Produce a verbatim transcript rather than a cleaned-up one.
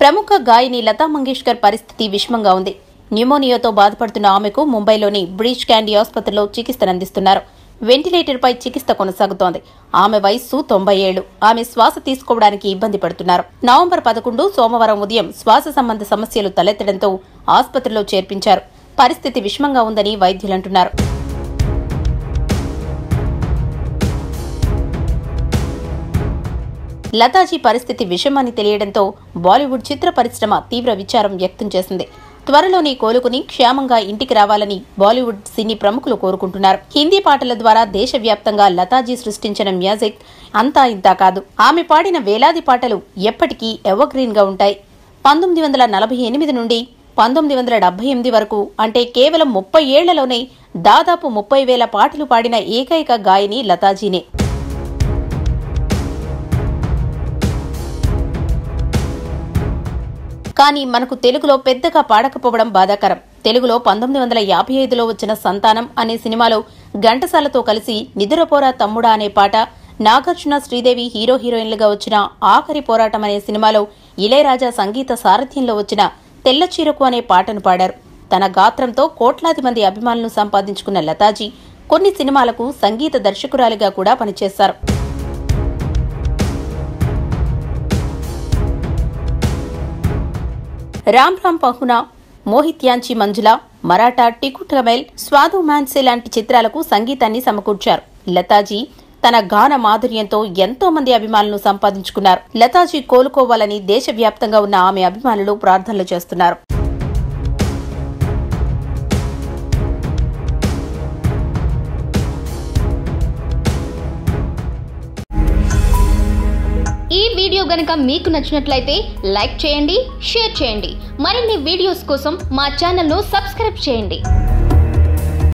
ప్రముఖ గాయని లతా మంగేష్కర్ పరిస్థితి విషమంగా ఉంది. న్యూమోనియాతో బాధపడుతున్న ఆమెకు ముంబైలోని బ్రీచ్ క్యాండీ ఆసుపత్రిలో చికిత్సనందిస్తున్నారు. వెంటిలేటర్పై చికిత్స కొనసాగుతోంది. ఆమె వయస్సు తొంభై ఏళ్లు. ఆమె శ్వాస తీసుకోవడానికి ఇబ్బంది పడుతున్నారు. నవంబర్ పదకొండు సోమవారం ఉదయం శ్వాస సంబంధ సమస్యలు తలెత్తడంతో ఆసుపత్రిలో చేర్పించారు. పరిస్థితి విషమంగా ఉందని వైద్యులంటున్నారు. లతాజీ పరిస్థితి విషమని తెలియడంతో బాలీవుడ్ చిత్ర పరిశ్రమ తీవ్ర విచారం వ్యక్తం చేసింది. త్వరలోనే కోలుకుని క్షేమంగా ఇంటికి రావాలని బాలీవుడ్ సినీ ప్రముఖులు కోరుకుంటున్నారు. హిందీ పాటల ద్వారా దేశవ్యాప్తంగా లతాజీ సృష్టించిన మ్యూజిక్ అంతా ఇంతా కాదు. ఆమె పాడిన వేలాది పాటలు ఎప్పటికీ ఎవర్గ్రీన్ గా ఉంటాయి. పంతొమ్మిది వందల నలభై ఎనిమిది నుండి పంతొమ్మిది వందల డెబ్బై ఎనిమిది వరకు అంటే కేవలం ముప్పై ఏళ్లలోనే దాదాపు ముప్పై వేల పాటలు పాడిన ఏకైక గాయని లతాజీనే. కానీ మనకు తెలుగులో పెద్దగా పాడకపోవడం బాధాకరం. తెలుగులో పంతొమ్మిది వందల యాభై ఐదులో వచ్చిన సంతానం అనే సినిమాలో ఘంటసాలతో కలిసి నిదురపోరా తమ్ముడా అనే పాట, నాగార్జున శ్రీదేవి హీరో హీరోయిన్లుగా వచ్చిన ఆఖరి పోరాటం అనే సినిమాలో ఇళయరాజా సంగీత సారథ్యంలో వచ్చిన తెల్ల చీరకు అనే పాటను పాడారు. తన గాత్రంతో కోట్లాది మంది అభిమానులను సంపాదించుకున్న లతాజీ కొన్ని సినిమాలకు సంగీత దర్శకురాలిగా కూడా పనిచేశారు. రామ్ రామ్ పహునా, మోహిత్యాంచి మంజుల, మరాఠా టికుటమైల్, స్వాదు మాన్సే లాంటి చిత్రాలకు సంగీతాన్ని సమకూర్చారు. లతాజీ తన గాన మాధుర్యంతో ఎంతో మంది అభిమానులను సంపాదించుకున్నారు. లతాజీ కోలుకోవాలని దేశవ్యాప్తంగా ఉన్న ఆమె అభిమానులు ప్రార్థనలు చేస్తున్నారు. ఈ వీడియో గనక మీకు నచ్చినట్లయితే లైక్ చేయండి, షేర్ చేయండి. మరిన్ని వీడియోస్ కోసం మా ఛానల్ను సబ్స్క్రైబ్ చేయండి.